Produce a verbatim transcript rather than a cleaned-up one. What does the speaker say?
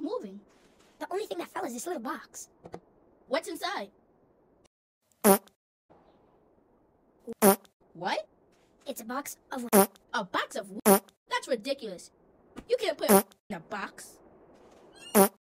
nothing's moving. The only thing that fell is this little box. What's inside? What? It's a box of... A box of... That's ridiculous. You can't put in a box.